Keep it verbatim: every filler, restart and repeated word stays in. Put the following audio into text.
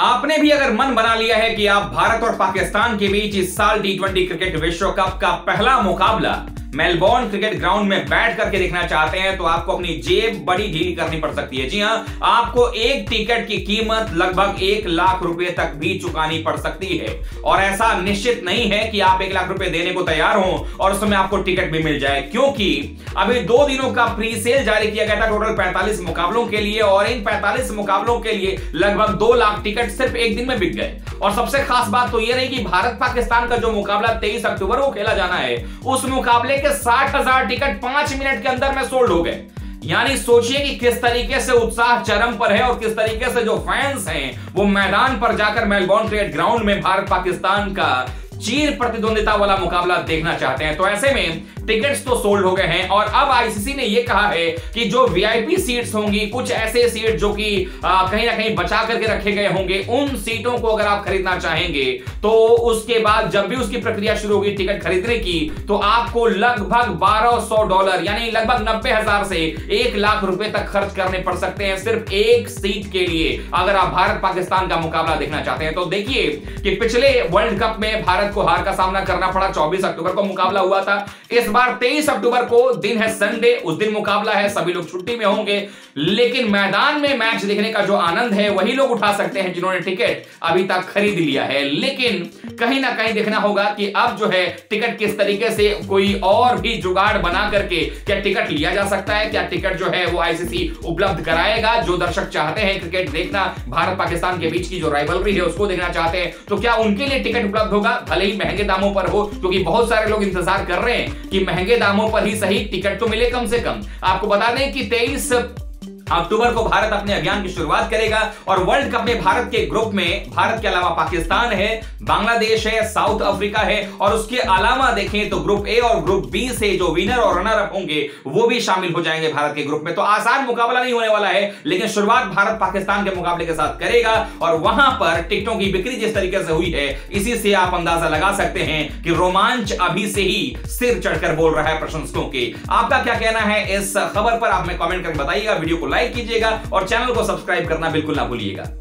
आपने भी अगर मन बना लिया है कि आप भारत और पाकिस्तान के बीच इस साल टी ट्वेंटी क्रिकेट विश्व कप का पहला मुकाबला मेलबोर्न क्रिकेट ग्राउंड में बैठ करके देखना चाहते हैं, तो आपको अपनी जेब बड़ी ढीली करनी पड़ सकती है। जी हां, आपको एक टिकट की कीमत लगभग एक लाख रुपए तक भी चुकानी पड़ सकती है। और ऐसा निश्चित नहीं है कि आप एक लाख रुपए देने को तैयार हो और उसमें आपको टिकट भी मिल जाए, क्योंकि अभी दो दिनों का प्री सेल जारी किया गया था टोटल पैंतालीस मुकाबलों के लिए, और इन पैंतालीस मुकाबलों के लिए लगभग दो लाख टिकट सिर्फ एक दिन में बिक गए। और सबसे खास बात तो यह रही कि भारत पाकिस्तान का जो मुकाबला तेईस अक्टूबर को खेला जाना है, उस मुकाबले के साठ हजार टिकट पांच मिनट के अंदर में सोल्ड हो गए। यानी सोचिए कि किस तरीके से उत्साह चरम पर है और किस तरीके से जो फैंस हैं वो मैदान पर जाकर मेलबोर्न क्रिकेट ग्राउंड में भारत पाकिस्तान का चीर प्रतिद्वंदिता वाला मुकाबला देखना चाहते हैं। तो ऐसे में टिकट्स तो सोल्ड हो गए हैं और अब आईसीसी ने यह कहा है कि जो वीआईपी सीट्स होंगी, कुछ ऐसे सीट जो कि कहीं ना कहीं बचा करके रखे गए होंगे, उन सीटों को अगर आप खरीदना चाहेंगे तो उसके बाद जब भी उसकी प्रक्रिया शुरू होगी टिकट खरीदने की, तो आपको लगभग बारह सौ डॉलर यानी लगभग नब्बे हजार से एक लाख रुपए तक खर्च करने पड़ सकते हैं सिर्फ एक सीट के लिए, अगर आप भारत पाकिस्तान का मुकाबला देखना चाहते हैं। तो देखिए कि पिछले वर्ल्ड कप में भारत को हार का सामना करना पड़ा, चौबीस अक्टूबर को मुकाबला हुआ था। इस बार तेईस अक्टूबर को दिन है संडे, उस दिन मुकाबला है, सभी लोग छुट्टी में होंगे, लेकिन मैदान में मैच देखने का जो आनंद है वही लोग उठा सकते हैं जिन्होंने टिकट अभी तक खरीद लिया है। लेकिन कहीं ना कहीं देखना होगा कि अब जो है टिकट किस तरीके से कोई और भी जुगाड़ बना करके क्या टिकट लिया जा सकता है, क्या टिकट जो है वो आईसीसी उपलब्ध कराएगा। जो दर्शक चाहते हैं क्रिकेट देखना, भारत पाकिस्तान के बीच की जो राइवलरी है उसको देखना चाहते हैं, तो क्या उनके लिए टिकट उपलब्ध होगा, ही महंगे दामों पर हो, क्योंकि बहुत सारे लोग इंतजार कर रहे हैं कि महंगे दामों पर ही सही टिकट तो मिले कम से कम। आपको बता दें कि तेईस अक्टूबर को भारत अपने अभियान की शुरुआत करेगा और वर्ल्ड कप में भारत के ग्रुप में भारत के अलावा पाकिस्तान है, बांग्लादेश है, साउथ अफ्रीका है, और उसके अलावा देखें तो ग्रुप ए और ग्रुप बी से जो विनर और रनर अप होंगे वो भी शामिल हो जाएंगे भारत के ग्रुप में। तो आसान मुकाबला नहीं होने वाला है, लेकिन शुरुआत भारत पाकिस्तान के मुकाबले के साथ करेगा और वहां पर टिकटों की बिक्री जिस तरीके से हुई है, इसी से आप अंदाजा लगा सकते हैं कि रोमांच अभी से ही सिर चढ़कर बोल रहा है प्रशंसकों के। आपका क्या कहना है इस खबर पर, आप में कॉमेंट करके बताइएगा, वीडियो को लाइक कीजिएगा और चैनल को सब्सक्राइब करना बिल्कुल ना भूलिएगा।